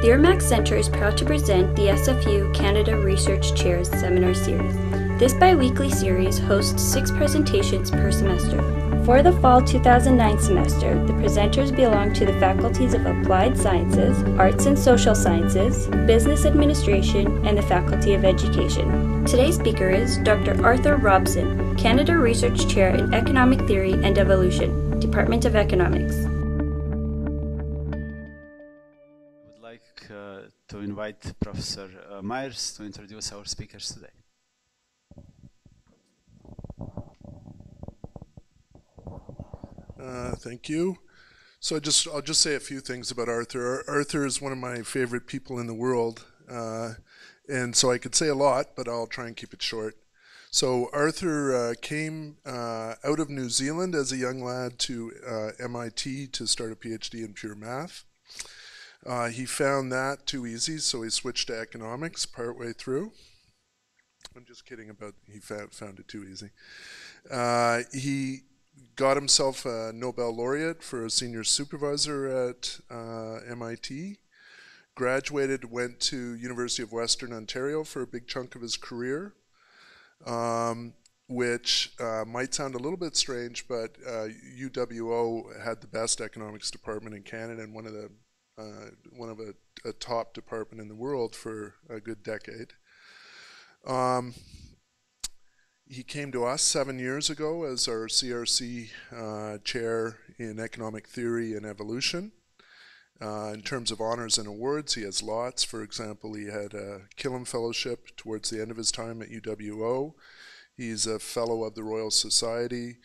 The IRMACS Centre is proud to present the SFU Canada Research Chairs Seminar Series. This bi-weekly series hosts 6 presentations per semester. For the fall 2009 semester, the presenters belong to the faculties of Applied Sciences, Arts and Social Sciences, Business Administration, and the Faculty of Education. Today's speaker is Dr. Arthur Robson, Canada Research Chair in Economic Theory and Evolution, Department of Economics. To invite Professor Myers to introduce our speakers today. Thank you. So I'll just say a few things about Arthur. Arthur is one of my favorite people in the world, and so I could say a lot, but I'll try and keep it short. So Arthur came out of New Zealand as a young lad to MIT to start a PhD in pure math. He found that too easy, so he switched to economics partway through. I'm just kidding about he found it too easy. He got himself a Nobel laureate for a senior supervisor at MIT, graduated, went to University of Western Ontario for a big chunk of his career, which might sound a little bit strange, but UWO had the best economics department in Canada and one of a top department in the world for a good decade. He came to us 7 years ago as our CRC chair in economic theory and evolution. In terms of honors and awards, he has lots. For example, he had a Killam Fellowship towards the end of his time at UWO. He's a fellow of the Royal Society.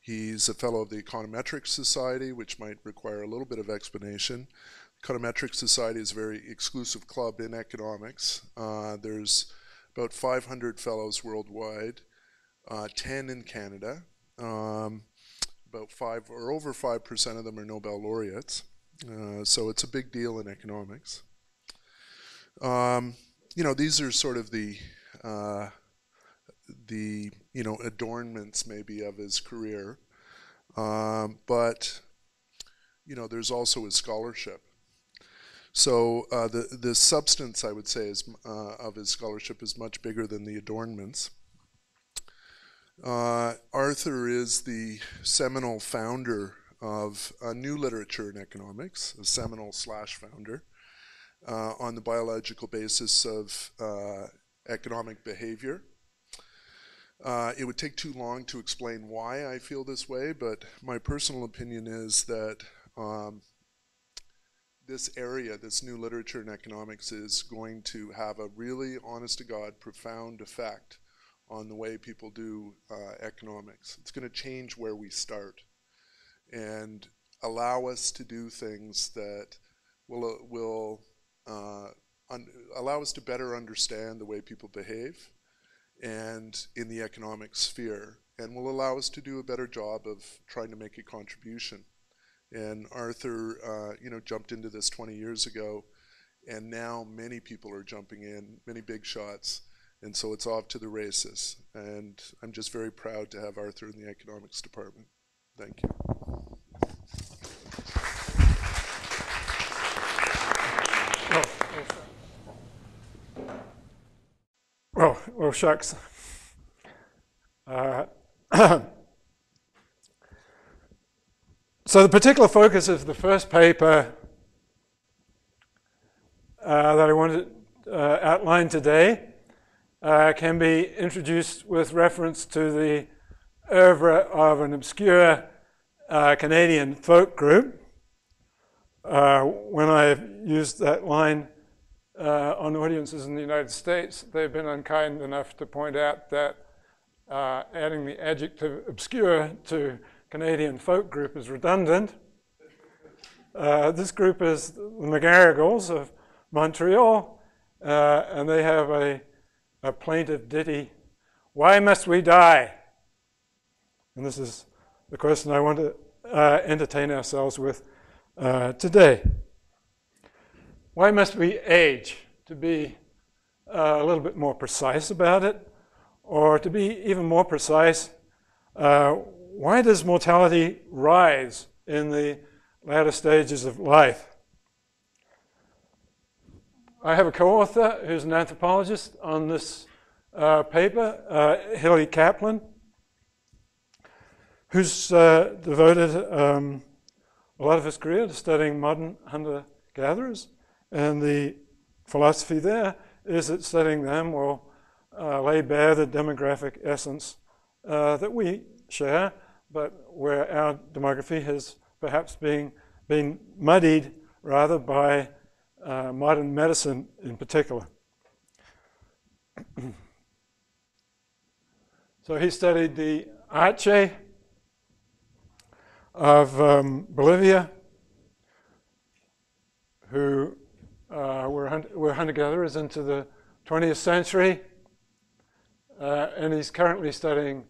He's a fellow of the Econometric Society, which might require a little bit of explanation. Econometric Society is a very exclusive club in economics. There's about 500 fellows worldwide, 10 in Canada. About 5 or over 5% of them are Nobel laureates. So it's a big deal in economics. You know, these are sort of the adornments maybe of his career, but you know there's also his scholarship. So the substance I would say is of his scholarship is much bigger than the adornments. Arthur is the seminal founder of a new literature in economics, a seminal/founder on the biological basis of economic behavior. It would take too long to explain why I feel this way, but my personal opinion is that this area, this new literature in economics, is going to have a really, honest to God, profound effect on the way people do economics. It's going to change where we start and allow us to do things that will allow us to better understand the way people behave and in the economic sphere, and will allow us to do a better job of trying to make a contribution. And Arthur, jumped into this 20 years ago, and now many people are jumping in, many big shots, and so it's off to the races. And I'm just very proud to have Arthur in the economics department. Thank you. Well, shucks. So the particular focus of the first paper that I want to outline today can be introduced with reference to the oeuvre of an obscure Canadian folk group. When I've used that line on audiences in the United States, they've been unkind enough to point out that adding the adjective obscure to Canadian folk group is redundant. This group is the McGarrigals of Montreal, and they have a plaintive ditty, "Why must we die?" And this is the question I want to entertain ourselves with today. Why must we age, to be a little bit more precise about it? Or to be even more precise, why does mortality rise in the latter stages of life? I have a co-author who's an anthropologist on this paper, Hillary Kaplan, who's devoted a lot of his career to studying modern hunter-gatherers. And the philosophy there is that studying them will lay bare the demographic essence that we share, but where our demography has perhaps been muddied rather by modern medicine in particular. So he studied the Ache of Bolivia, who were hunter-gatherers into the 20th century. And he's currently studying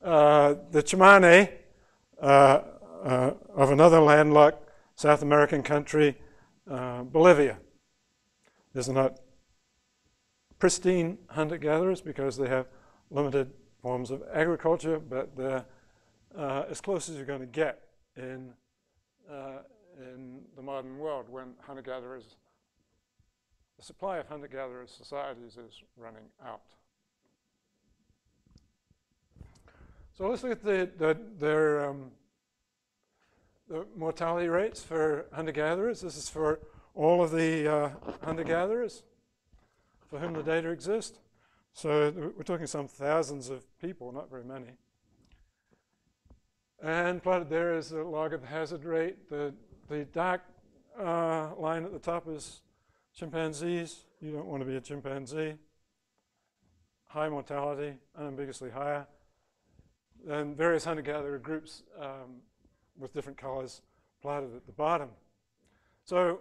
the Chimane of another landlocked South American country, Bolivia. These are not pristine hunter-gatherers because they have limited forms of agriculture, but they're as close as you're going to get in the modern world when hunter-gatherers, the supply of hunter-gatherers societies is running out. So let's look at the mortality rates for hunter-gatherers. This is for all of the hunter-gatherers for whom the data exist. So we're talking some thousands of people, not very many. And plotted there is the log of the hazard rate. The dark line at the top is chimpanzees. You don't want to be a chimpanzee. High mortality, unambiguously higher. And various hunter-gatherer groups with different colors plotted at the bottom. So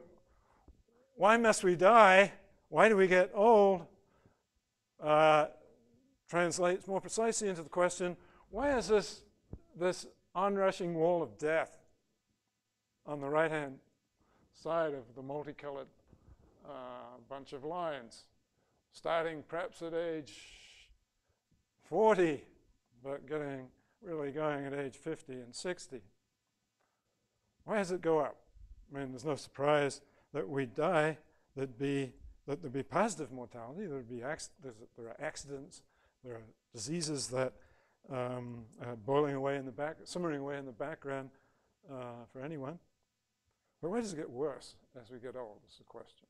why must we die? Why do we get old? Translates more precisely into the question, why is this onrushing wall of death on the right-hand side of the multicolored bunch of lines, starting perhaps at age 40, but getting really going at age 50 and 60. Why does it go up? I mean, there's no surprise that we die, that there'd be positive mortality, there are accidents, there are diseases that are boiling away in the back, simmering away in the background for anyone. But why does it get worse as we get old is the question.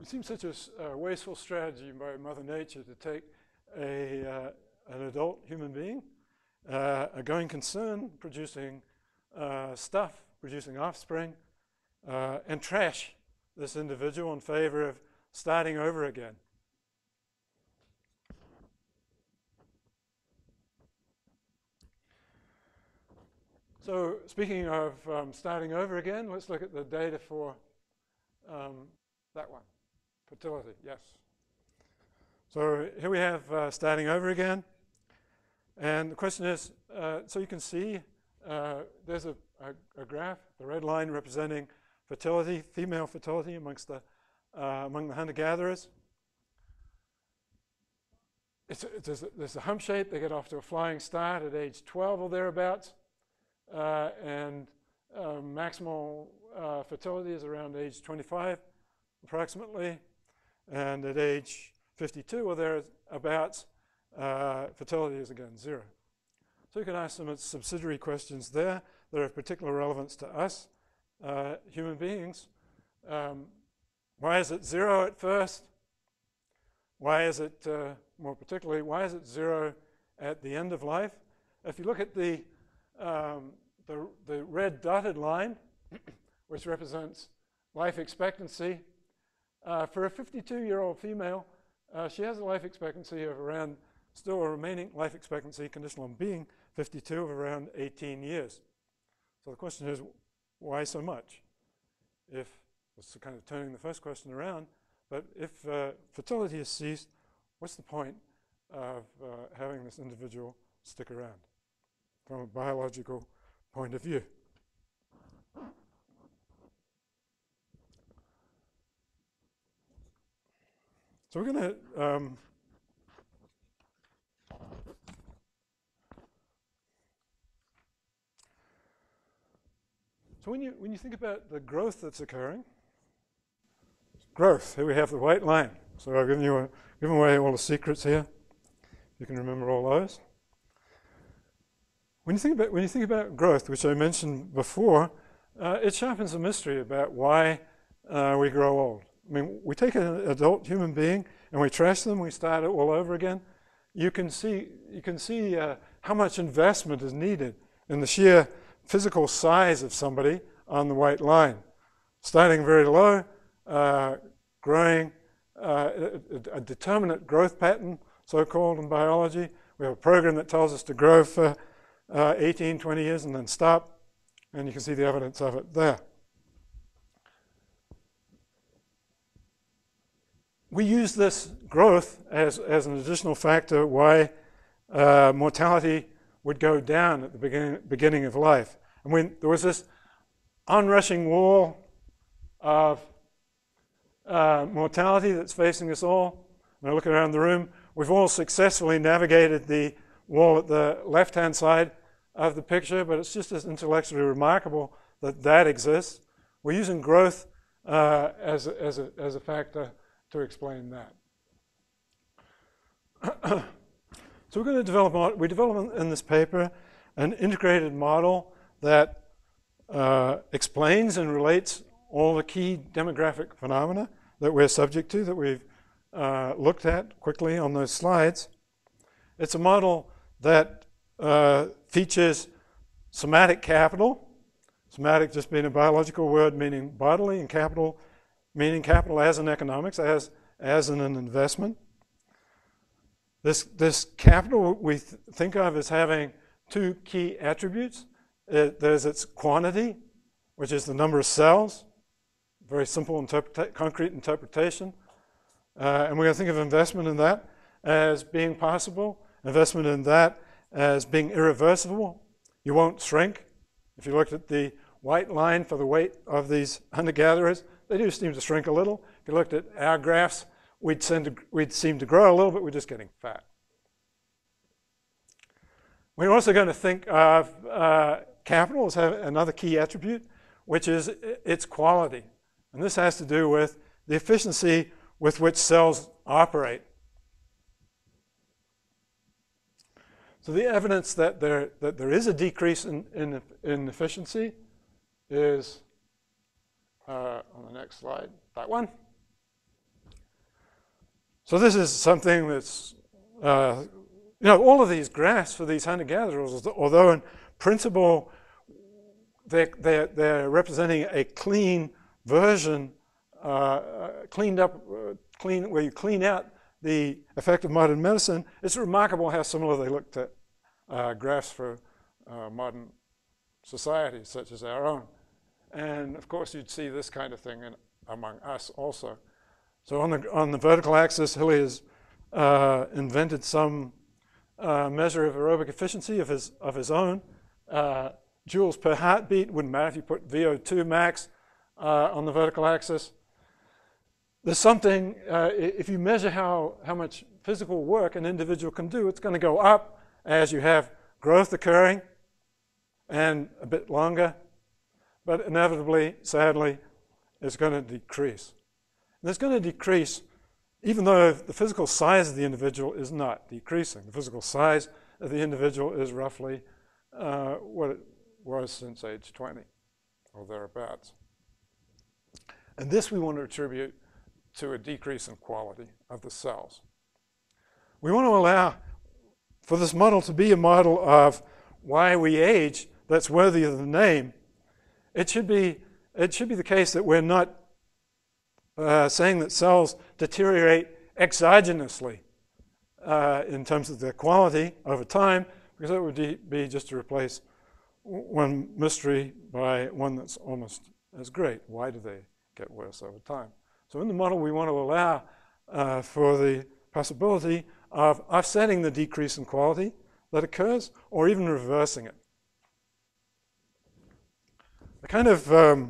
It seems such a wasteful strategy by Mother Nature to take an adult human being, a going concern producing stuff, producing offspring, and trash this individual in favor of starting over again. So speaking of starting over again, let's look at the data for that one, fertility, yes. So here we have starting over again. And the question is, so you can see there's a graph, the red line representing fertility, female fertility among the hunter-gatherers. There's a hump shape. They get off to a flying start at age 12 or thereabouts. And maximal fertility is around age 25, approximately. And at age 52 or thereabouts, fertility is again 0. So you can ask some subsidiary questions there that are of particular relevance to us, human beings. Why is it 0 at first? Why is it, more particularly, why is it 0 at the end of life? If you look at the red dotted line, which represents life expectancy, for a 52-year-old female, she has a life expectancy of around, still a remaining life expectancy conditional on being 52 of around 18 years. So the question is, why so much? If, it's kind of turning the first question around, but if fertility has ceased, what's the point of having this individual stick around from a biological point of view? So we're going to so when you think about the growth that's occurring, growth. Here we have the white line. So I've given away all the secrets here. You can remember all those. When you think about growth, which I mentioned before, it sharpens the mystery about why we grow old. I mean, we take an adult human being and we trash them. We start it all over again. You can see how much investment is needed in the sheer physical size of somebody on the white line, starting very low, growing a determinate growth pattern, so-called in biology. We have a program that tells us to grow for 18, 20 years and then stop, and you can see the evidence of it there. We use this growth as an additional factor why mortality would go down at the beginning of life. And when there was this onrushing wall of mortality that's facing us all, and I look around the room, we've all successfully navigated the wall at the left-hand side of the picture, but it's just as intellectually remarkable that that exists. We're using growth as a factor to explain that. So we're going to develop, in this paper, an integrated model that explains and relates all the key demographic phenomena that we're subject to, that we've looked at quickly on those slides. It's a model that features somatic capital, somatic just being a biological word meaning bodily, and capital meaning capital as in economics, as in an investment. This capital we think of as having two key attributes. There's its quantity, which is the number of cells, very simple concrete interpretation. And we're going to think of investment in that as being possible, investment in that as being irreversible. You won't shrink. If you looked at the white line for the weight of these hunter-gatherers, they do seem to shrink a little. If you looked at our graphs, we'd seem to grow a little, but we're just getting fat. We're also going to think of capital as another key attribute, which is its quality. And this has to do with the efficiency with which cells operate. So the evidence that there is a decrease in efficiency is on the next slide, that one. So this is something that's, all of these graphs for these hunter-gatherers, although in principle they're representing a clean version, where you clean out the effect of modern medicine, it's remarkable how similar they looked at graphs for modern societies such as our own. And of course you'd see this kind of thing among us also. So on the vertical axis, Hilly has invented some measure of aerobic efficiency of his own. Joules per heartbeat, wouldn't matter if you put VO2 max on the vertical axis. There's something, if you measure how much physical work an individual can do, it's going to go up as you have growth occurring and a bit longer, but inevitably, sadly, it's going to decrease. And it's going to decrease even though the physical size of the individual is not decreasing. The physical size of the individual is roughly what it was since age 20 or thereabouts. And this we want to attribute to a decrease in quality of the cells. We want to allow for this model to be a model of why we age that's worthy of the name. It should be the case that we're not saying that cells deteriorate exogenously in terms of their quality over time, because that would be just to replace one mystery by one that's almost as great. Why do they get worse over time? So in the model, we want to allow for the possibility of offsetting the decrease in quality that occurs or even reversing it. A kind of there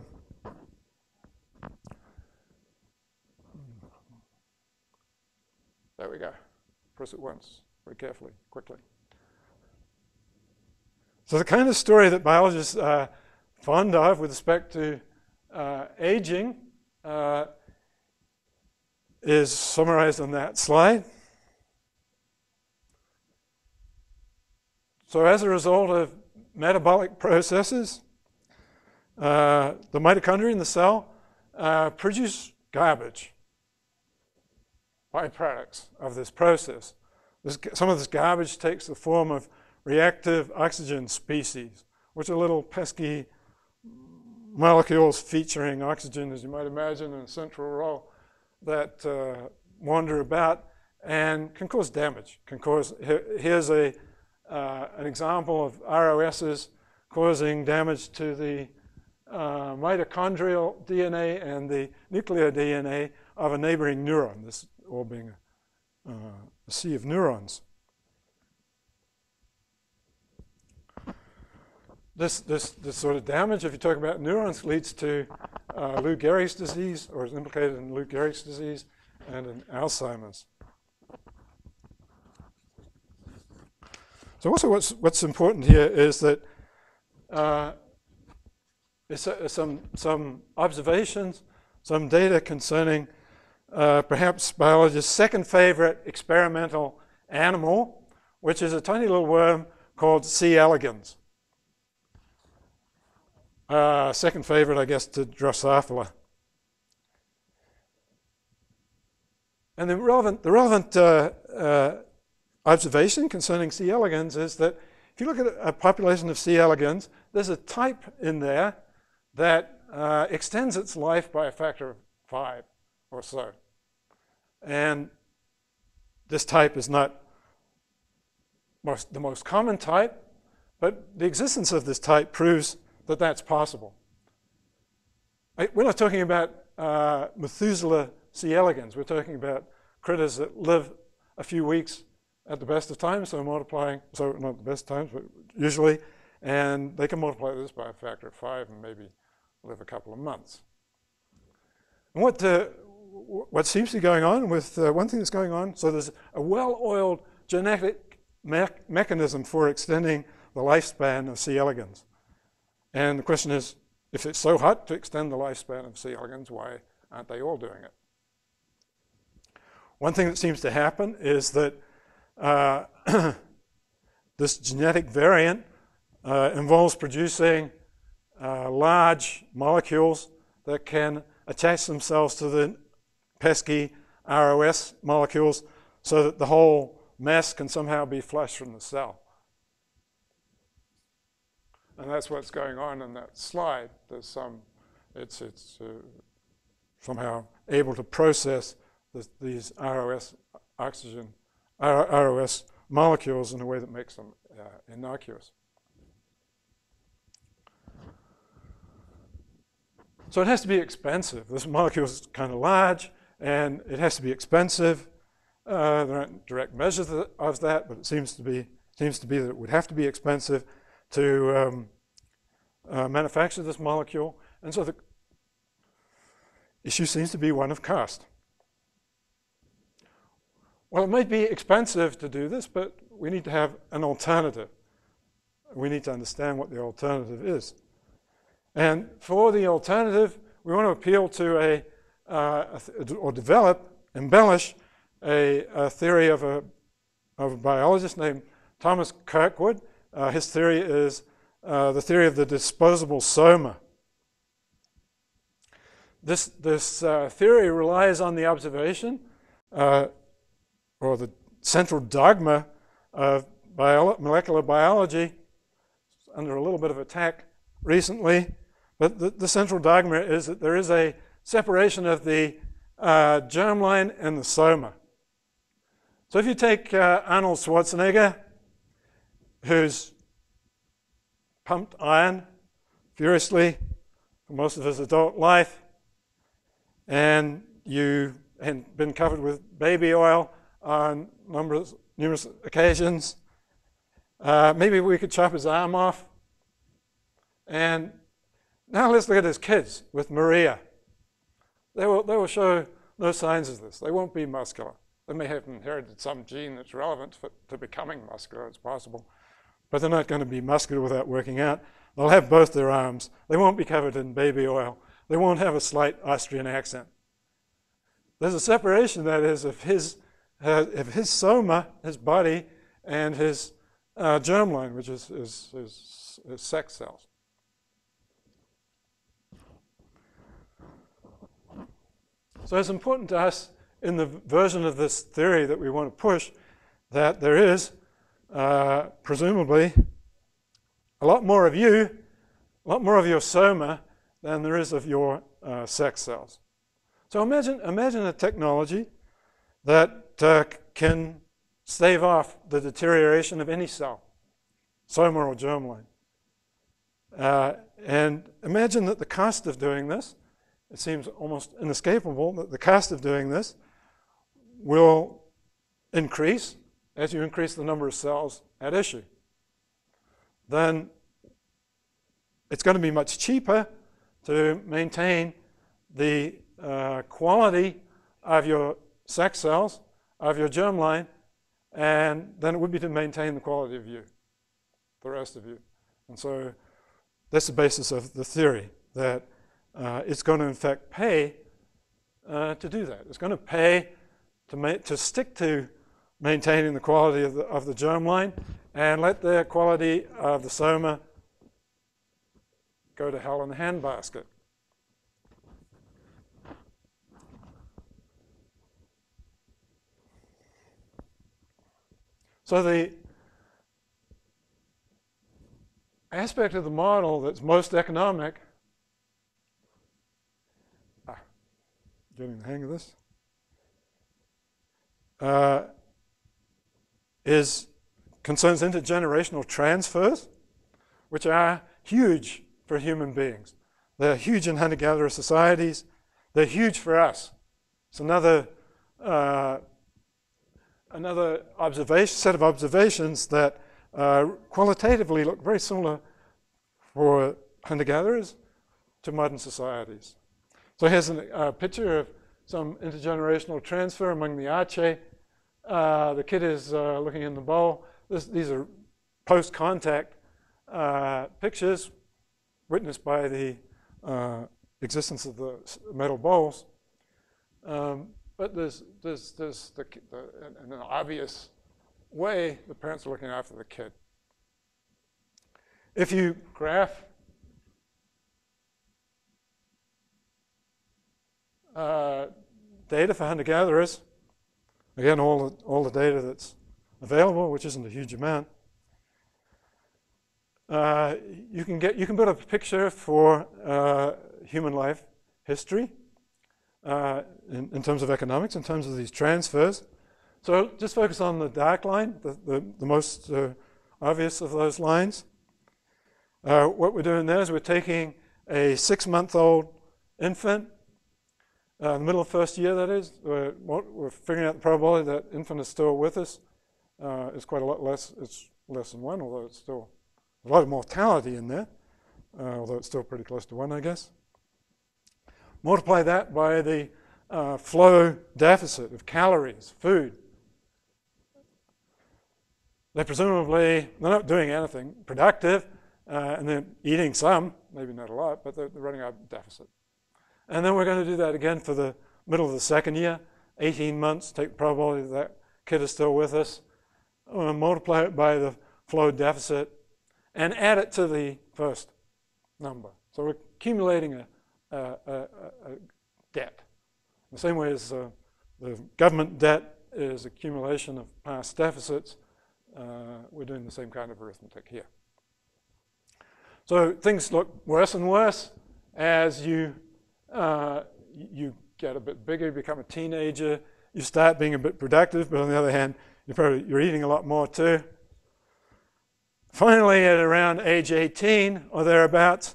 we go. Press it once, very carefully, quickly. So the kind of story that biologists are fond of with respect to aging is summarized on that slide. So as a result of metabolic processes, the mitochondria in the cell produce garbage, byproducts of this process. Some of this garbage takes the form of reactive oxygen species, which are little pesky molecules featuring oxygen, as you might imagine, in a central role that wander about and can cause damage. Can cause, here's a, an example of ROSs causing damage to the mitochondrial DNA and the nuclear DNA of a neighboring neuron, this all being a sea of neurons. This sort of damage, if you talk about neurons, leads to Lou Gehrig's disease, or is implicated in Lou Gehrig's disease and in Alzheimer's. So also what's important here is that some observations, some data concerning perhaps biologists' second favorite experimental animal, which is a tiny little worm called C. elegans. Second favorite, I guess, to Drosophila. And the relevant observation concerning C. elegans is that if you look at a population of C. elegans, there's a type in there that extends its life by a factor of 5 or so. And this type is not the most common type, but the existence of this type proves that that's possible. We're not talking about Methuselah C. elegans. We're talking about critters that live a few weeks at the best of times, so multiplying, so not the best times, but usually, and they can multiply this by a factor of 5 and maybe live a couple of months. And what seems to be going on with, one thing that's going on, so there's a well-oiled genetic mechanism for extending the lifespan of C. elegans. And the question is, if it's so hard to extend the lifespan of C. elegans, why aren't they all doing it? One thing that seems to happen is that this genetic variant involves producing large molecules that can attach themselves to the pesky ROS molecules so that the whole mess can somehow be flushed from the cell. And that's what's going on in that slide. There's some, it's somehow able to process these ROS molecules in a way that makes them innocuous. So it has to be expensive. This molecule is kind of large, and it has to be expensive. There aren't direct measures of that, but it seems to be that it would have to be expensive to manufacture this molecule. And so the issue seems to be one of cost. Well, it might be expensive to do this, but we need to have an alternative. We need to understand what the alternative is. And for the alternative, we want to appeal to or embellish a theory of a biologist named Thomas Kirkwood. His theory is the theory of the disposable soma. This theory relies on the observation or the central dogma of molecular biology. It's under a little bit of attack recently, but the central dogma is that there is a separation of the germline and the soma. So if you take Arnold Schwarzenegger, who's pumped iron furiously for most of his adult life, and been covered with baby oil on numerous occasions. Maybe we could chop his arm off. And now let's look at his kids with Maria. They will show no signs of this. They won't be muscular. They may have inherited some gene that's relevant to becoming muscular, it's possible. But they're not going to be muscular without working out. They'll have both their arms. They won't be covered in baby oil. They won't have a slight Austrian accent. There's a separation, that is, of his soma, his body, and his germline, which is his sex cells. So it's important to us in the version of this theory that we want to push that there is presumably a lot more of you, a lot more of your soma than there is of your sex cells. So imagine a technology that can stave off the deterioration of any cell, soma or germline. And imagine that the cost of doing this, it seems almost inescapable, that the cost of doing this will increase as you increase the number of cells at issue. Then it's going to be much cheaper to maintain the quality of your sex cells, of your germline, and then it would be to maintain the quality of you, the rest of you. And so that's the basis of the theory, that it's going to in fact pay to do that. It's going to pay to stick to maintaining the quality of the germline and let the quality of the soma go to hell in a handbasket. So the aspect of the model that's most economic, getting the hang of this, concerns intergenerational transfers, which are huge for human beings. They're huge in hunter-gatherer societies. They're huge for us. It's another set of observations that qualitatively look very similar for hunter-gatherers to modern societies. So here's a picture of some intergenerational transfer among the Ache. The kid is looking in the bowl. These are post-contact pictures witnessed by the existence of the metal bowls. But there's in an obvious way, the parents are looking after the kid. If you graph data for hunter-gatherers, again, all the data that's available, which isn't a huge amount, you can build up a picture for human life history in terms of economics, in terms of these transfers. So just focus on the dark line, the most obvious of those lines. What we're doing there is we're taking a 6-month-old infant. In the middle of first year, that is, we're figuring out the probability that infant is still with us. It's quite a lot less. It's less than 1, although it's still a lot of mortality in there, although it's still pretty close to 1, I guess. Multiply that by the flow deficit of calories, food. They're presumably, they're not doing anything productive, and they're eating some, maybe not a lot, but they're running out of deficit. And then we're going to do that again for the middle of the second year, 18 months, take the probability that kid is still with us, multiply it by the flow deficit, and add it to the first number. So we're accumulating a debt. The same way as the government debt is accumulation of past deficits, we're doing the same kind of arithmetic here. So things look worse and worse as you get a bit bigger, you become a teenager, you start being a bit productive, but on the other hand, you're eating a lot more too. Finally, at around age 18 or thereabouts,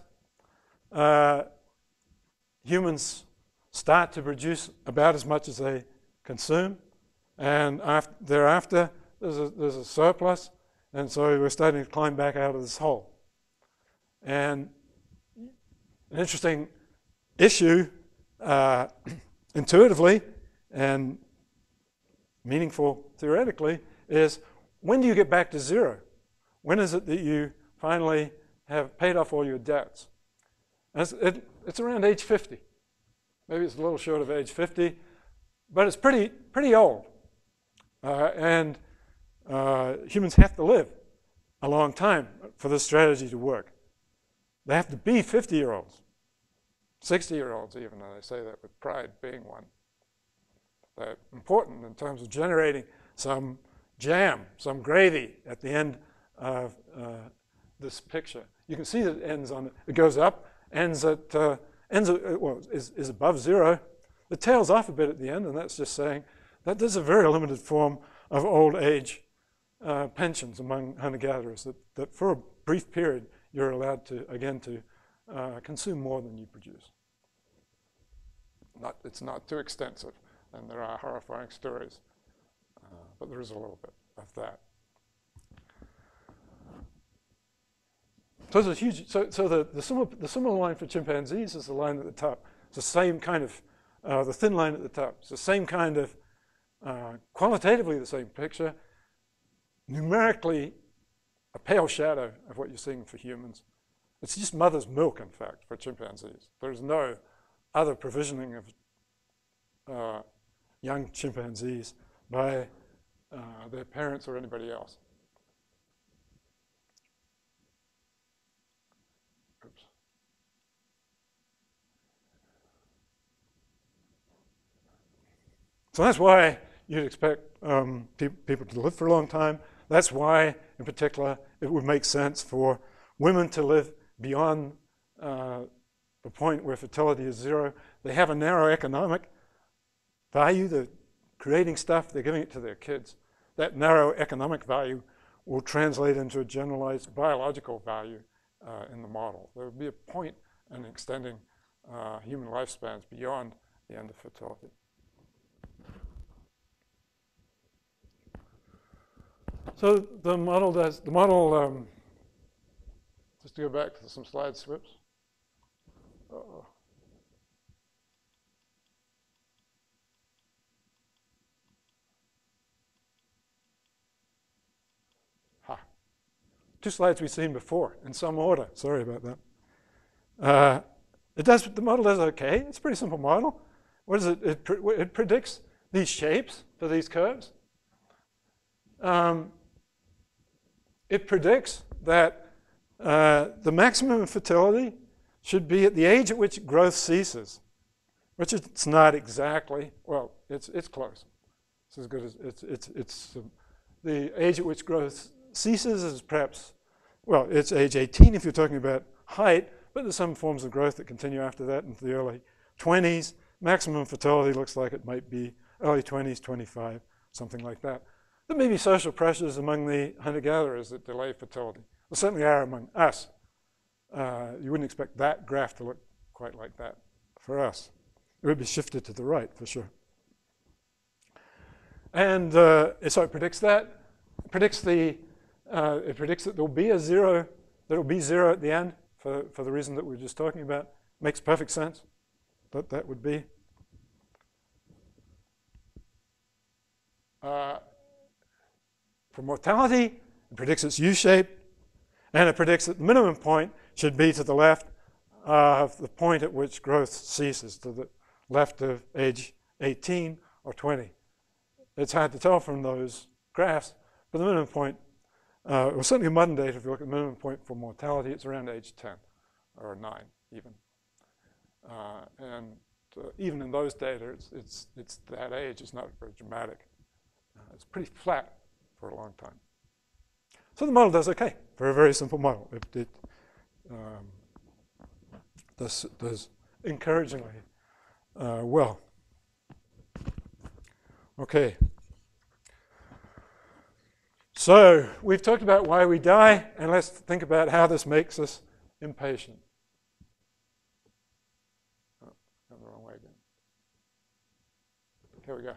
humans start to produce about as much as they consume, and thereafter there's a surplus, and so we're starting to climb back out of this hole. And an interesting issue intuitively and meaningful theoretically is, when do you get back to zero? When is it that you finally have paid off all your debts? It's around age 50. Maybe it's a little short of age 50. but it's pretty old. And humans have to live a long time for this strategy to work. They have to be 50-year-olds, 60-year-olds even, and I say that with pride, being one. They're important in terms of generating some jam, some gravy at the end of this picture. You can see that it ends on, it goes up, is above zero. It tails off a bit at the end, and that's just saying that there's a very limited form of old age pensions among hunter-gatherers, that for a brief period you're allowed to, again, to consume more than you produce. It's not too extensive, and there are horrifying stories, but there is a little bit of that. So it's a huge, the similar line for chimpanzees is the line at the top. It's the same kind of, the thin line at the top. It's the same kind of, qualitatively the same picture, numerically a pale shadow of what you're seeing for humans. It's just mother's milk, in fact, for chimpanzees. There's no other provisioning of young chimpanzees by their parents or anybody else. Oops. So that's why you'd expect people to live for a long time. That's why, in particular, it would make sense for women to live beyond the point where fertility is zero. They have a narrow economic value. They're creating stuff. They're giving it to their kids. That narrow economic value will translate into a generalized biological value in the model. There will be a point in extending human lifespans beyond the end of fertility. So the model does, just to go back to some slide slips. Uh-oh. Ha. Two slides we've seen before in some order. Sorry about that. The model does okay. It's a pretty simple model. What is it? It predicts these shapes for these curves. It predicts that the maximum of fertility should be at the age at which growth ceases, which it's not exactly. Well, it's close. It's as good as the age at which growth ceases is perhaps, well, it's age 18 if you're talking about height, but there's some forms of growth that continue after that into the early 20s. Maximum fertility looks like it might be early 20s, 25, something like that. There may be social pressures among the hunter-gatherers that delay fertility. There certainly are among us. You wouldn't expect that graph to look quite like that for us. It would be shifted to the right, for sure. And so it predicts that. It predicts, it predicts that there will be a zero, that it will be zero at the end for the reason that we were just talking about. Makes perfect sense that that would be. For mortality, it predicts its U-shape, and it predicts that the minimum point should be to the left of the point at which growth ceases, to the left of age 18 or 20. It's hard to tell from those graphs, but the minimum point, well, certainly in modern data, if you look at the minimum point for mortality, it's around age 10 or 9 even. And even in those data, it's that age. It's not very dramatic. It's pretty flat for a long time. So the model does okay for a very simple model. It does encouragingly well. Okay. So we've talked about why we die, and let's think about how this makes us impatient. Oh, I'm the wrong way again. Here we go.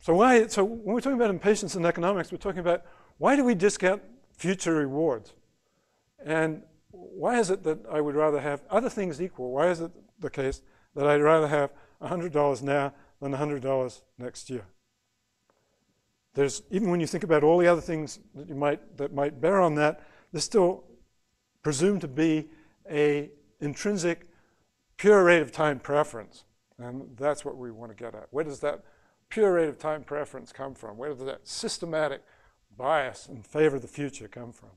So when we're talking about impatience in economics, we're talking about why do we discount future rewards? And why is it that I would rather have other things equal? Why is it the case that I'd rather have $100 now than $100 next year? Even when you think about all the other things that might bear on that, there's still presumed to be an intrinsic pure rate of time preference. And that's what we want to get at. Where does that pure rate of time preference come from? Where does that systematic bias in favor of the future come from?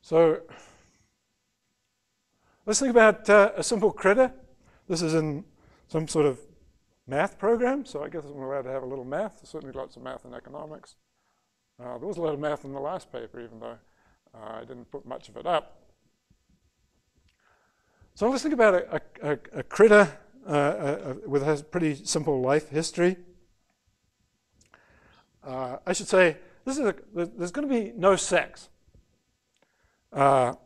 So let's think about a simple critter. This is in some sort of math program, so I guess I'm allowed to have a little math. There's certainly lots of math in economics. There was a lot of math in the last paper, even though I didn't put much of it up. So let's think about a critter with a pretty simple life history. I should say, this is there's going to be no sex. I'm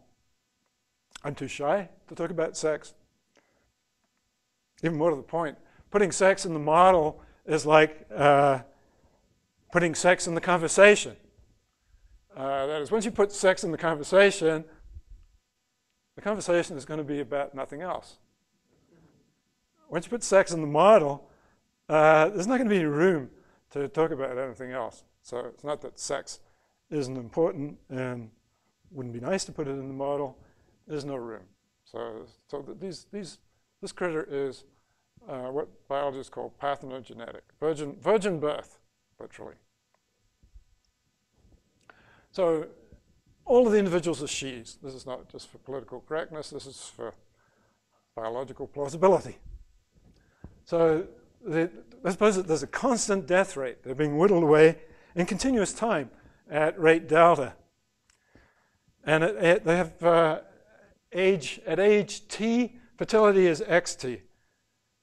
too shy to talk about sex. Even more to the point, putting sex in the model is like putting sex in the conversation. That is, once you put sex in the conversation is going to be about nothing else. Once you put sex in the model, there's not going to be any room to talk about anything else. So it's not that sex isn't important and wouldn't be nice to put it in the model. There's no room. This critter is what biologists call parthenogenetic, virgin birth, literally. So all of the individuals are she's. This is not just for political correctness. This is for biological plausibility. So I suppose that there's a constant death rate. They're being whittled away in continuous time at rate delta. And they have age at age t, fertility is xt.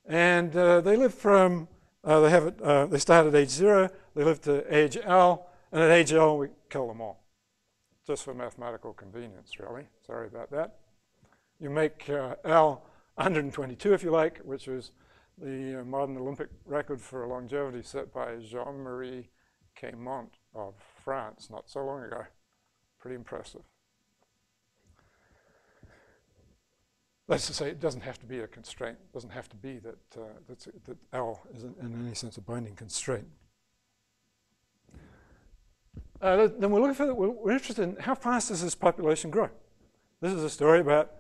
And they live from, they start at age 0, they live to age L, and at age L we kill them all. Just for mathematical convenience, really. Sorry about that. You make L 122, if you like, which is the modern Olympic record for longevity set by Jean-Marie Calment of France not so long ago. Pretty impressive. That's to say, it doesn't have to be a constraint. It doesn't have to be that, that L isn't in any sense a binding constraint. Then we're interested in how fast does this population grow? This is a story about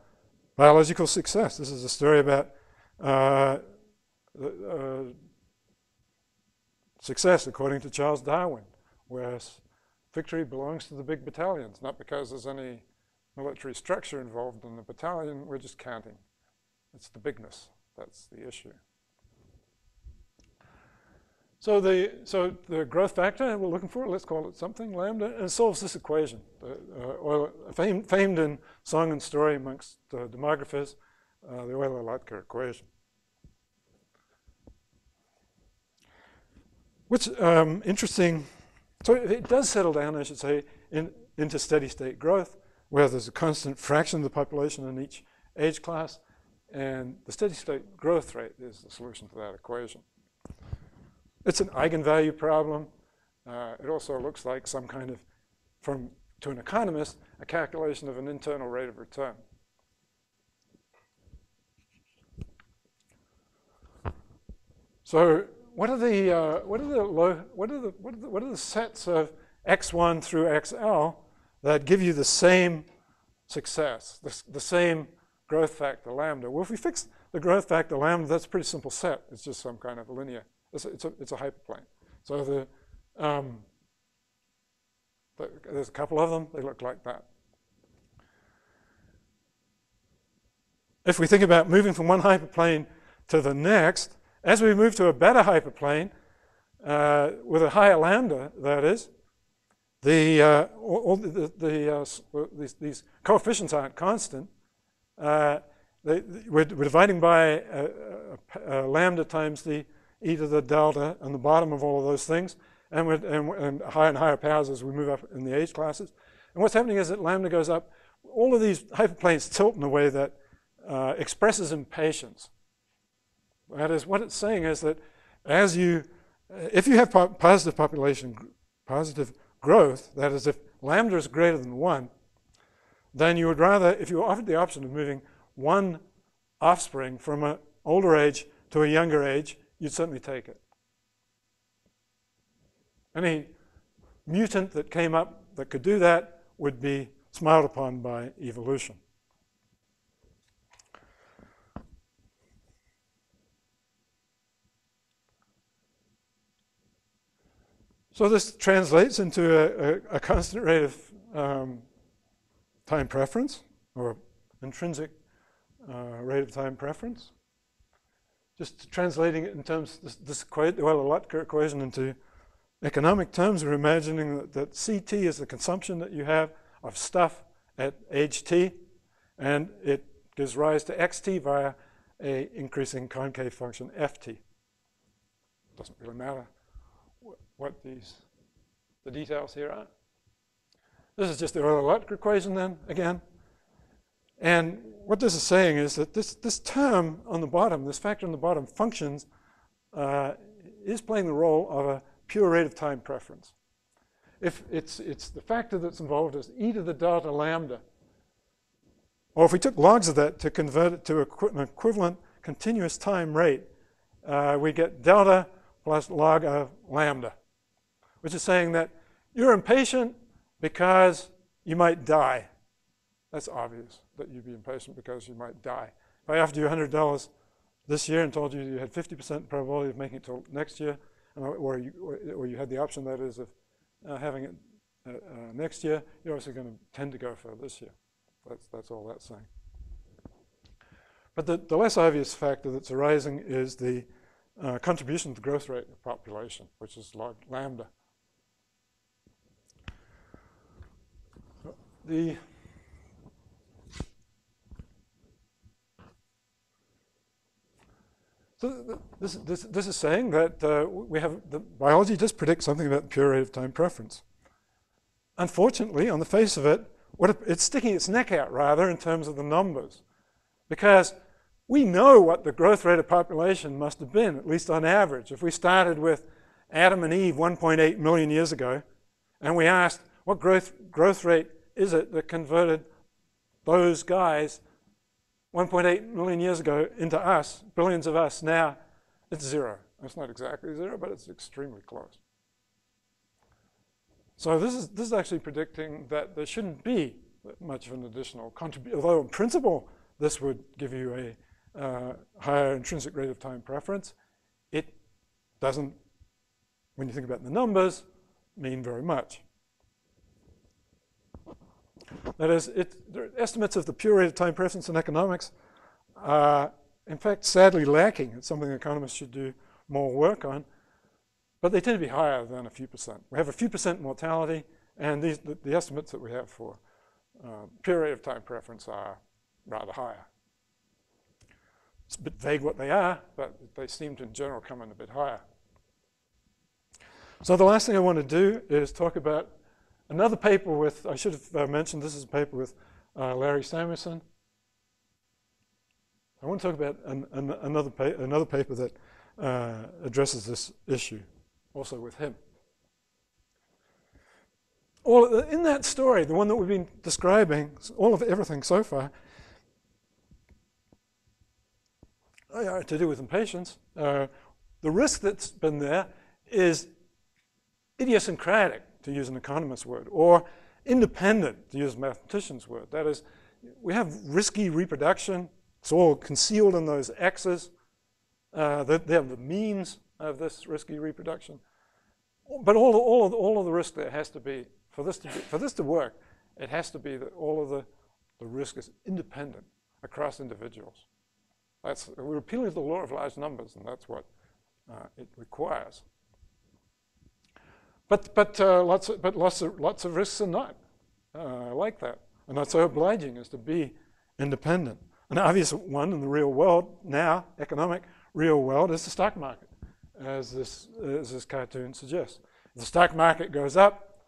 biological success. This is a story about success according to Charles Darwin, where victory belongs to the big battalions, not because there's any military structure involved in the battalion, we're just counting. It's the bigness, that's the issue. So the growth factor we're looking for, let's call it something, lambda, and it solves this equation. Famed in song and story amongst demographers, the Euler-Lotka equation. Which, interesting, so it does settle down, I should say, into steady state growth, where there's a constant fraction of the population in each age class, and the steady state growth rate is the solution to that equation. It's an eigenvalue problem. It also looks like some kind of, to an economist, a calculation of an internal rate of return. So what are the sets of X1 through XL that give you the same success, the same growth factor lambda? Well, if we fix the growth factor lambda, that's a pretty simple set. It's just some kind of linear. It's a hyperplane. So there's a couple of them. They look like that. If we think about moving from one hyperplane to the next, as we move to a better hyperplane with a higher lambda, that is, these coefficients aren't constant. We're dividing by a lambda times the e to the delta and the bottom of all of those things, and higher and higher powers as we move up in the age classes. And what's happening is that lambda goes up. All of these hyperplanes tilt in a way that expresses impatience. That is, what it's saying is that as you, if you have positive growth, that is, if lambda is greater than 1, then you would rather, if you were offered the option of moving one offspring from an older age to a younger age, you'd certainly take it. Any mutant that came up that could do that would be smiled upon by evolution. So this translates into a constant rate of time preference, or intrinsic rate of time preference. Just translating it in terms, this Euler-Lotka equation into economic terms, we're imagining that CT is the consumption that you have of stuff at age t, and it gives rise to xt via an increasing concave function ft. Doesn't really matter what the details here are. This is just the Euler-Lotka equation then, again. And what this is saying is that this term on the bottom, this factor on the bottom, functions, is playing the role of a pure rate of time preference. If it's the factor that's involved is e to the delta lambda. Or if we took logs of that to convert it to an equivalent continuous time rate, we get delta plus log of lambda, which is saying that you're impatient because you might die. That's obvious that you'd be impatient because you might die. If I offered you $100 this year and told you you had 50% probability of making it till next year, or you had the option, that is, of having it next year, you're obviously going to tend to go for this year. That's all that's saying. But the less obvious factor that's arising is the contribution to the growth rate of population, which is log lambda. So this is saying that we have the biology does predict something about the pure rate of time preference. Unfortunately, on the face of it, it's sticking its neck out rather in terms of the numbers, because we know what the growth rate of population must have been, at least on average. If we started with Adam and Eve 1.8 million years ago, and we asked what growth rate is it that converted those guys 1.8 million years ago into us, billions of us now, it's zero. It's not exactly zero, but it's extremely close. So this is actually predicting that there shouldn't be much of an additional contribution, although in principle this would give you a higher intrinsic rate of time preference. It doesn't, when you think about the numbers, mean very much. That is, estimates of the pure rate of time preference in economics are, in fact, sadly lacking. It's something economists should do more work on. But they tend to be higher than a few percent. We have a few percent mortality, and the estimates that we have for pure rate of time preference are rather higher. It's a bit vague what they are, but they seem to, in general, come in a bit higher. So the last thing I want to do is talk about another paper with, I should have mentioned, this is a paper with Larry Samuelson. I want to talk about another paper that addresses this issue, also with him. In that story, the one that we've been describing, everything so far, to do with impatience, the risk that's been there is idiosyncratic, to use an economist's word, or independent, to use a mathematician's word. That is, we have risky reproduction. It's all concealed in those X's. They have the means of this risky reproduction. But all of the risk there has to be, for this to work, it has to be that all of the risk is independent across individuals. We're appealing to the law of large numbers, and that's what it requires. But lots of risks are not like that, and not so obliging as to be independent. An obvious one in the real world now, economic real world, is the stock market, as this cartoon suggests. If the stock market goes up,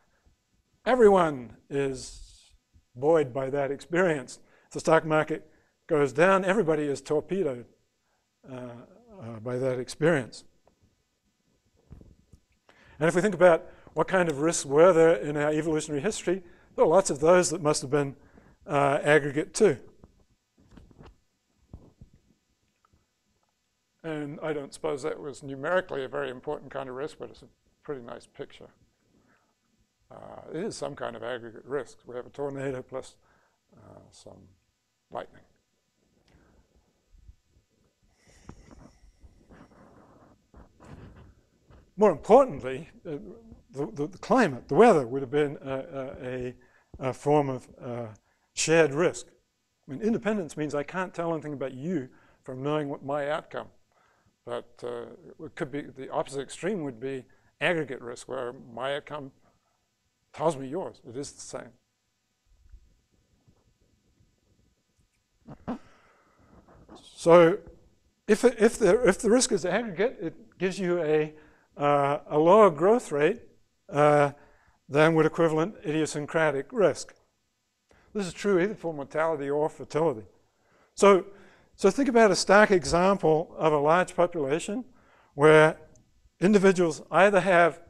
everyone is buoyed by that experience. If the stock market goes down, everybody is torpedoed by that experience. And if we think about what kind of risks were there in our evolutionary history, there are lots of those that must have been aggregate too. And I don't suppose that was numerically a very important kind of risk, but it's a pretty nice picture. It is some kind of aggregate risk. We have a tornado plus some lightning. More importantly, the climate, the weather, would have been a form of shared risk. I mean, independence means I can't tell anything about you from knowing what my outcome. But it could be the opposite extreme would be aggregate risk, where my outcome tells me yours. It is the same. So, if the risk is aggregate, it gives you a lower growth rate than would equivalent idiosyncratic risk. This is true either for mortality or fertility. So think about a stark example of a large population where individuals either have,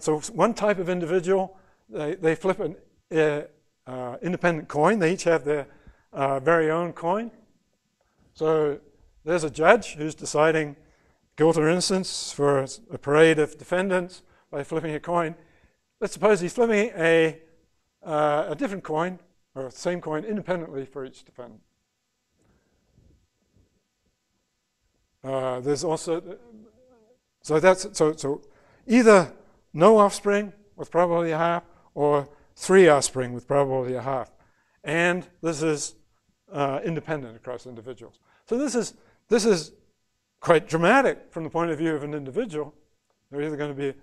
so one type of individual, they flip an independent coin. They each have their very own coin. So there's a judge who's deciding guilt or innocence for a parade of defendants by flipping a coin. Let's suppose he's flipping a different coin, or the same coin, independently for each defendant. There's also, so either no offspring with probability of half, or 3 offspring with probability of half. And this is independent across individuals. So this is quite dramatic from the point of view of an individual. They're either going to be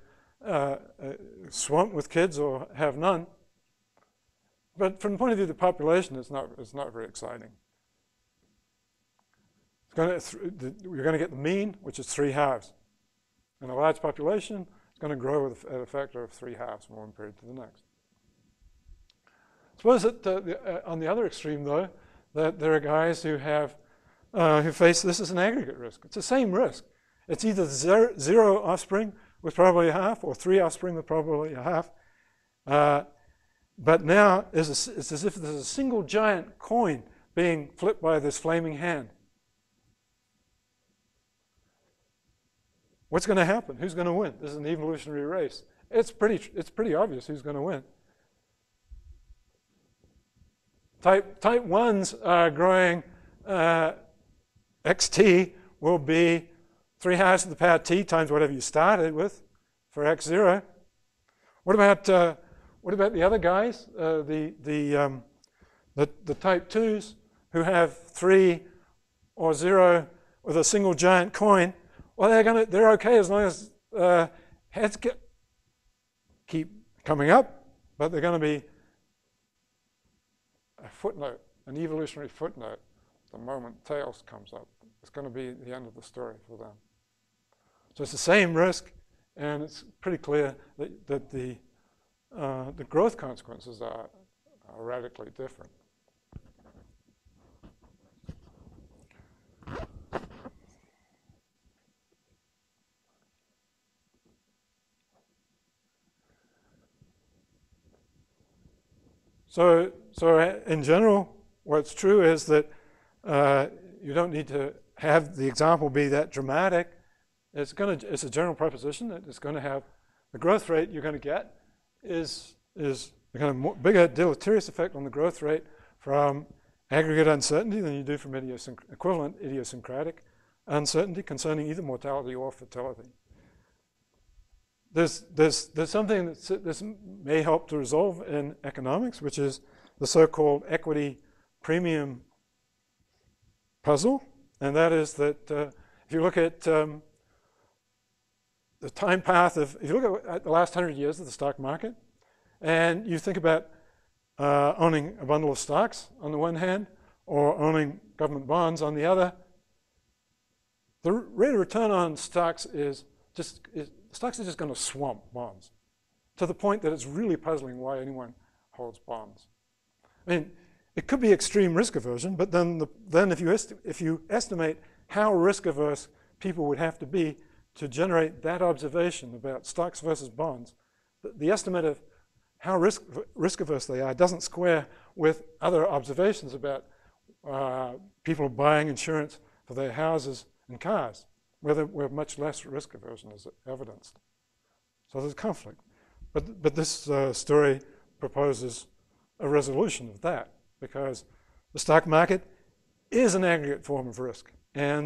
swamped with kids or have none. But from the point of view of the population, it's not very exciting. You're going to get the mean, which is 3/2. In a large population, it's going to grow at a factor of 3/2 from one period to the next. Suppose that on the other extreme, though, that there are guys who have who face this as an aggregate risk. It's the same risk. It's either 0 offspring with probability of half, or 3 offspring with probability of half. But now it's as if there's a single giant coin being flipped by this flaming hand. What's going to happen? Who's going to win? This is an evolutionary race. It's pretty obvious who's going to win. Type 1s are growing xt will be 3/2 to the power t times whatever you started with for x0. What about the other guys, the type 2s who have 3 or 0 with a single giant coin? Well, they're okay as long as heads keep coming up, but they're going to be a footnote, an evolutionary footnote. The moment tails comes up, it's going to be the end of the story for them. So it's the same risk, and it's pretty clear that the growth consequences are radically different. So in general, what's true is that you don't need to have the example be that dramatic. It's a general proposition that it's going to have the growth rate you're going to get is a kind of bigger deleterious effect on the growth rate from aggregate uncertainty than you do from equivalent idiosyncratic uncertainty concerning either mortality or fertility. There's something that this may help to resolve in economics, which is the so-called equity premium puzzle, and that is that if you look at the time path of, if you look at the last 100 years of the stock market, and you think about owning a bundle of stocks on the one hand, or owning government bonds on the other, the rate of return on stocks stocks are just going to swamp bonds to the point that it's really puzzling why anyone holds bonds. I mean, it could be extreme risk aversion, but then if you estimate how risk averse people would have to be to generate that observation about stocks versus bonds, the estimate of how risk averse they are doesn't square with other observations about people buying insurance for their houses and cars, where much less risk aversion is evidenced. So there's conflict. But this story proposes a resolution of that, because the stock market is an aggregate form of risk, and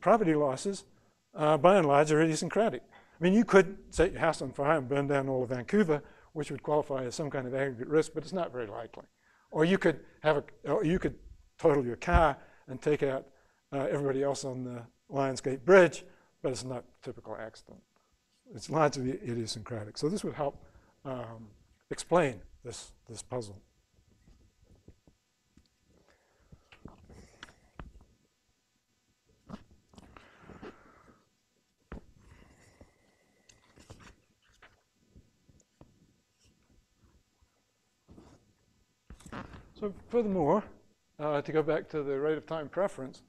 property losses, by and large, are idiosyncratic. I mean, you could set your house on fire and burn down all of Vancouver, which would qualify as some kind of aggregate risk, but it's not very likely. Or you could have a, or you could total your car and take out everybody else on the Lionsgate Bridge, but it's not a typical accident. It's largely idiosyncratic. So this would help explain this puzzle. So furthermore, to go back to the rate of time preference,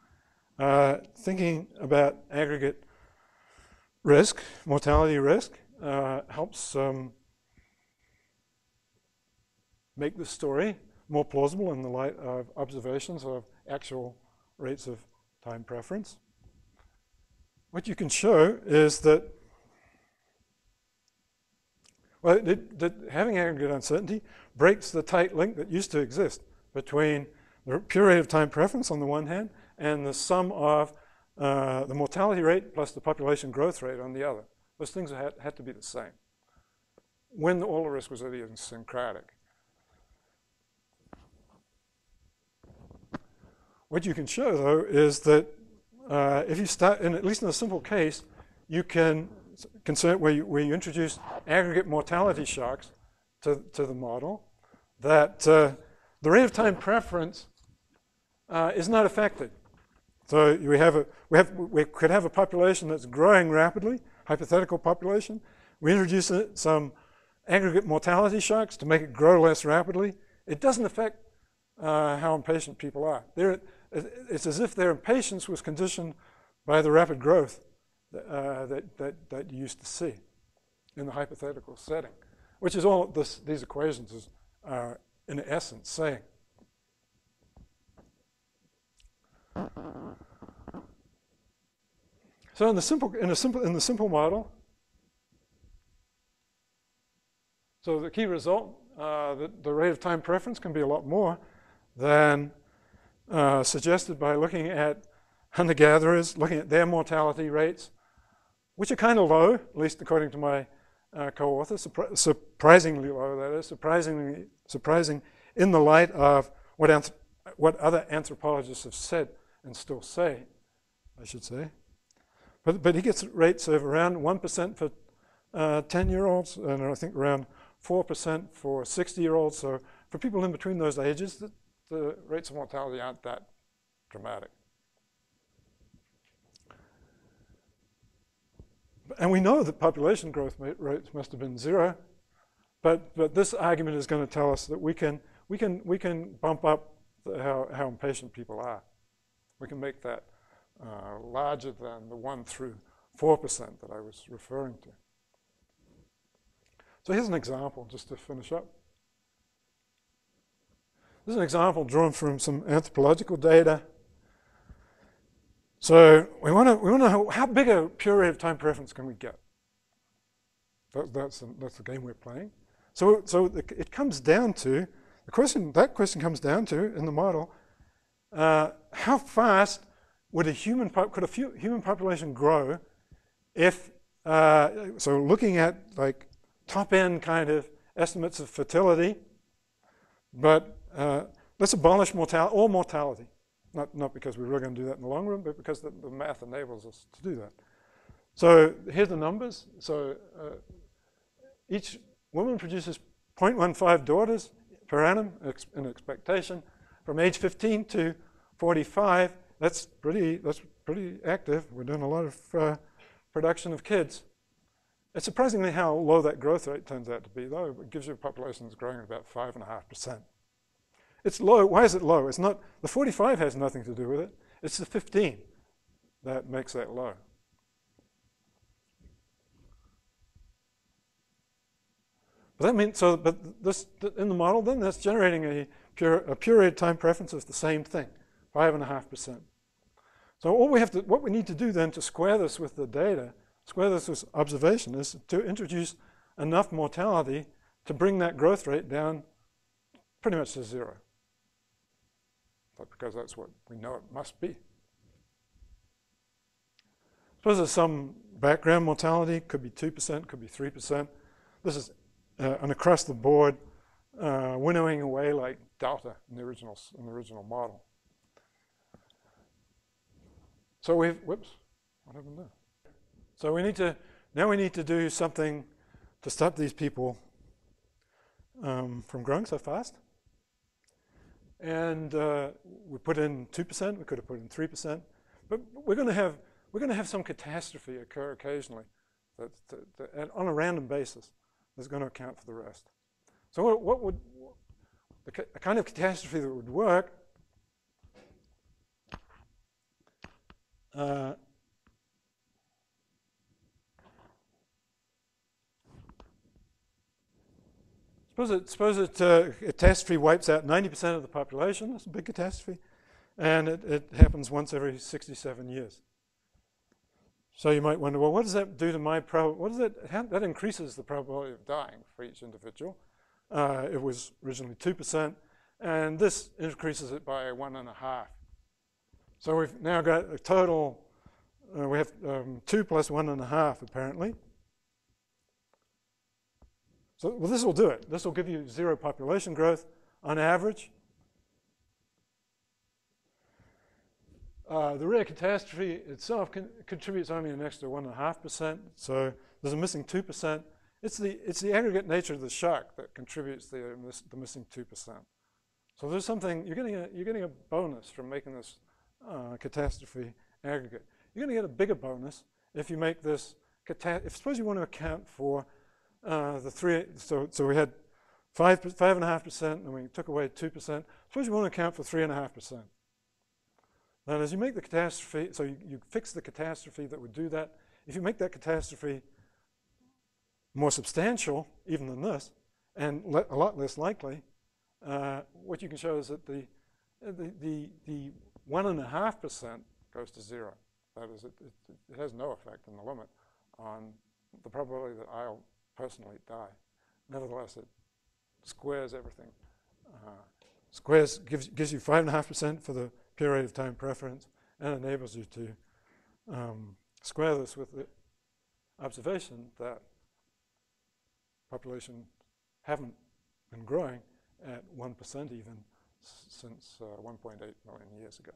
thinking about aggregate risk, mortality risk, helps make the story more plausible in the light of observations of actual rates of time preference. What you can show is that, well, that having aggregate uncertainty breaks the tight link that used to exist between the pure rate of time preference on the one hand and the sum of the mortality rate plus the population growth rate on the other. Those things had to be the same when all the risk was idiosyncratic. What you can show, though, is that if you start, at least in a simple case, you can where you introduce aggregate mortality shocks to the model, that the rate of time preference is not affected. So we could have a population that's growing rapidly, hypothetical population. We introduce some aggregate mortality shocks to make it grow less rapidly. It doesn't affect how impatient people are. It's as if their impatience was conditioned by the rapid growth that you used to see in the hypothetical setting, which is all these equations are in essence saying. So in the simple model, so the key result, the rate of time preference can be a lot more than suggested by looking at hunter-gatherers, looking at their mortality rates, which are kind of low, at least according to my co-author, surprisingly low, that is, surprising in the light of what other anthropologists have said and still say, I should say. But he gets rates of around 1% for 10-year-olds, and I think around 4% for 60-year-olds. So for people in between those ages, the rates of mortality aren't that dramatic. And we know that population growth rates must have been zero, but this argument is going to tell us that we can bump up how impatient people are. We can make that larger than the 1 through 4% that I was referring to. So here's an example, just to finish up. This is an example drawn from some anthropological data. So we want to know how big a pure rate of time preference can we get? That's the game we're playing. So it comes down to the question. That question comes down to, in the model, how fast would a human population grow if? So looking at like top end kind of estimates of fertility, but let's abolish all mortality. Not because we're really going to do that in the long run, but because the math enables us to do that. So here's the numbers. So each woman produces 0.15 daughters per annum in expectation. From age 15 to 45, that's pretty active. We're doing a lot of production of kids. It's surprisingly how low that growth rate turns out to be, though. It gives you a population that's growing at about 5.5%. It's low. Why is it low? It's not, the 45 has nothing to do with it. It's the 15 that makes that low. But that means, so, but this, in the model then, that's generating a pure rate of time preference of the same thing, 5.5%. So what we need to do then to square this with the data, square this with observation, is to introduce enough mortality to bring that growth rate down pretty much to zero. But because that's what we know it must be. Suppose there's some background mortality, could be 2%, could be 3%. This is an across-the-board winnowing away like delta in the original model. So we've, whoops, what happened there? So we need to, now we need to do something to stop these people from growing so fast. And we put in 2%, we could have put in 3%, but we're going to have some catastrophe occur occasionally that on a random basis that's going to account for the rest. So the kind of catastrophe that would work suppose catastrophe wipes out 90% of the population. That's a big catastrophe. And it happens once every 67 years. So you might wonder, well, what does that do to my that increases the probability of dying for each individual. It was originally 2%, and this increases it by 1.5. So we've now got a total, we have 2 plus 1.5 apparently. So, well, this will do it. This will give you zero population growth on average. The rare catastrophe itself contributes only an extra 1.5%. So there's a missing 2%. It's the aggregate nature of the shock that contributes the missing 2%. So there's something you're getting a bonus from making this catastrophe aggregate. You're going to get a bigger bonus if you make this suppose you want to account for the three, so we had 5.5%, and we took away 2%. Suppose you want to account for 3.5%. Then, as you make the catastrophe, so you fix the catastrophe that would do that. If you make that catastrophe more substantial, even than this, and a lot less likely, what you can show is that the 1.5% goes to zero. That is, it has no effect in the limit on the probability that I'll personally die. Nevertheless, it squares everything. Gives you 5.5% for the period of time preference, and enables you to square this with the observation that population haven't been growing at 1% even since 1.8 million years ago.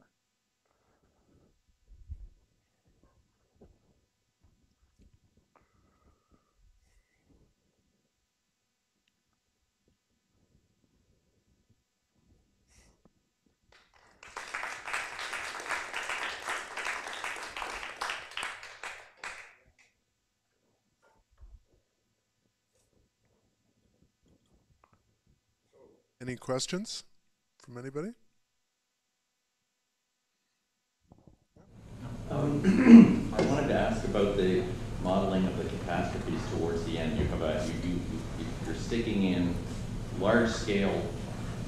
Any questions from anybody? I wanted to ask about the modeling of the catastrophes towards the end. You have you're sticking in large-scale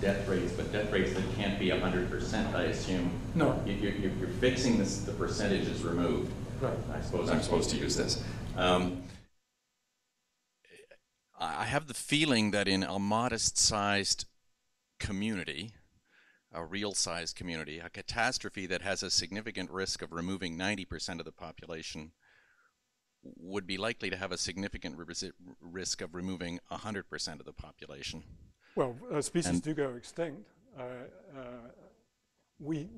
death rates, but death rates that can't be 100%. I assume. No. You're fixing this. The percentage is removed. Right. I suppose I'm supposed to use this. I have the feeling that in a modest-sized community, a real-sized community, a catastrophe that has a significant risk of removing 90% of the population would be likely to have a significant risk of removing 100% of the population. Well, species do go extinct. We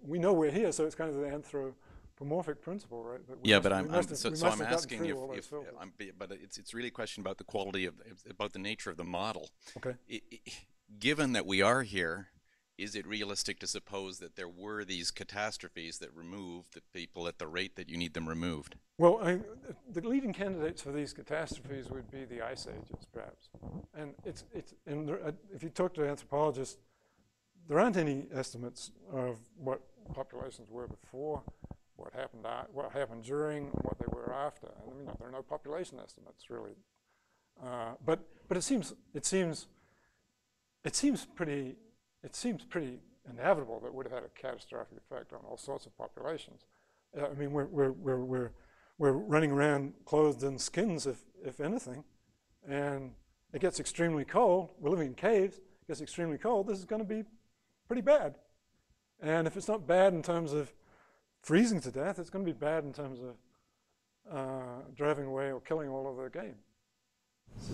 know we're here, so it's kind of the anthropomorphic principle, right? Yeah, but I'm asking but it's really a question about the quality of, about the nature of the model. Okay. Given that we are here, is it realistic to suppose that there were these catastrophes that removed the people at the rate that you need them removed? Well, the leading candidates for these catastrophes would be the ice ages, perhaps. And if you talk to anthropologists, there aren't any estimates of what populations were before, what happened during, what they were after. I mean, there are no population estimates really, but it seems pretty inevitable that it would have had a catastrophic effect on all sorts of populations. I mean, we're we're running around clothed in skins, if anything, and it gets extremely cold. We're living in caves. It gets extremely cold. This is going to be pretty bad. And if it's not bad in terms of freezing to death, it's going to be bad in terms of driving away or killing all of the game.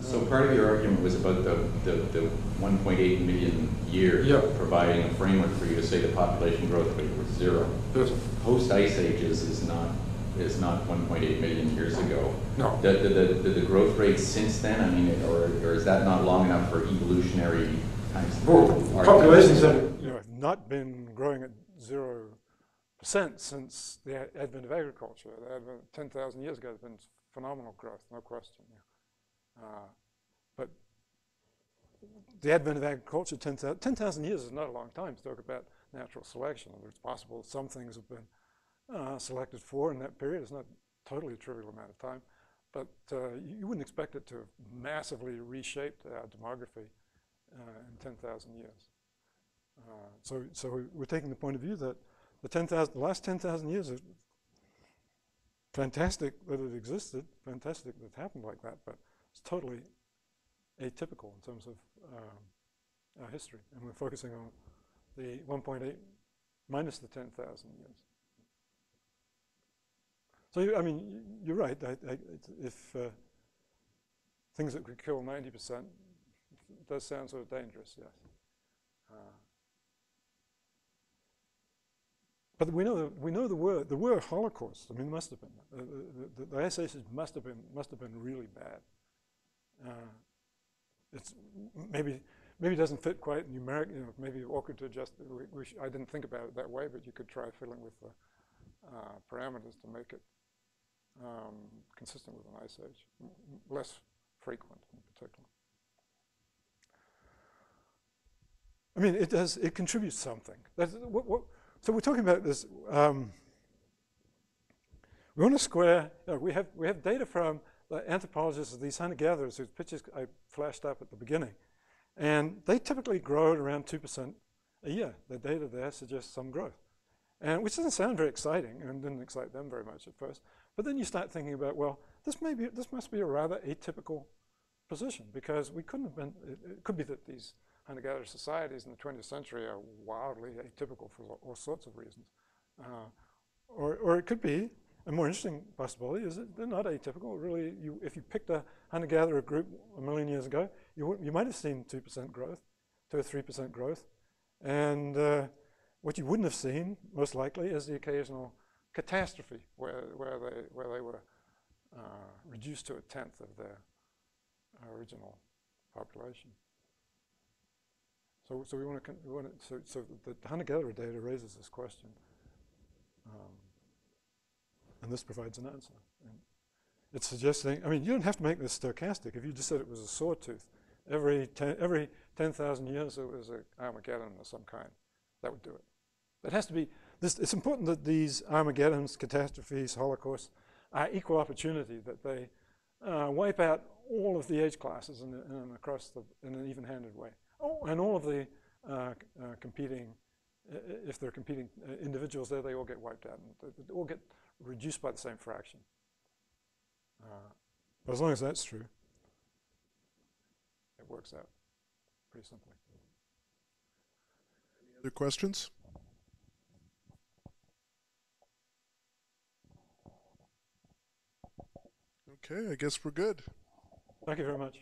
So part of your argument was about the 1.8 million year providing a framework for you to say the population growth rate was zero. Yes. Post ice ages is not 1.8 million years ago. No. The growth rate since then, I mean, or is that not long enough for evolutionary times? Oh, populations have not been growing at 0% since the advent of agriculture. The advent 10,000 years ago has been phenomenal growth, no question. But the advent of agriculture, 10,000 years is not a long time to talk about natural selection. It's possible some things have been selected for in that period. It's not totally a trivial amount of time, but you wouldn't expect it to have massively reshaped our demography in 10,000 years. So we're taking the point of view that the last 10,000 years are fantastic that it existed, fantastic that it happened like that, but it's totally atypical in terms of our history. And we're focusing on the 1.8 minus the 10,000 years. So, I mean, you're right. If things that could kill 90%, it does sound sort of dangerous, yes. But we know there were holocausts. I mean, there must have been. The ice ages must have been really bad. It's maybe it doesn't fit quite numerically. You know, maybe awkward to adjust. I didn't think about it that way, but you could try fiddling with the parameters to make it consistent with an ice age, less frequent in particular. I mean, it contributes something. That's what. So we're talking about this. We want to square. You know, we have data from the anthropologists of these hunter-gatherers whose pictures I flashed up at the beginning, and they typically grow at around 2% a year. The data there suggests some growth, and which doesn't sound very exciting and didn't excite them very much at first. But then you start thinking about, well, this must be a rather atypical position, because we couldn't have been. It could be that these hunter-gatherer societies in the 20th century are wildly atypical for all sorts of reasons. Or it could be, a more interesting possibility is that they're not atypical. Really, if you picked a hunter-gatherer group a million years ago, you might have seen 2% growth, 2 or 3% growth. And what you wouldn't have seen, most likely, is the occasional catastrophe where they were reduced to a tenth of their original population. So we want to, so the hunter-gatherer data raises this question, and this provides an answer. And it's suggesting, I mean, you don't have to make this stochastic. If you just said it was a sawtooth, every 10,000 years it was an Armageddon of some kind, that would do it. It has to be. It's important that these Armageddons, catastrophes, holocausts are equal opportunity. That they wipe out all of the age classes and across in an even-handed way. Oh, and all of the competing, if they're competing individuals there, they all get wiped out. And they all get reduced by the same fraction. But as long as that's true, it works out pretty simply. Any other questions? Okay, I guess we're good. Thank you very much.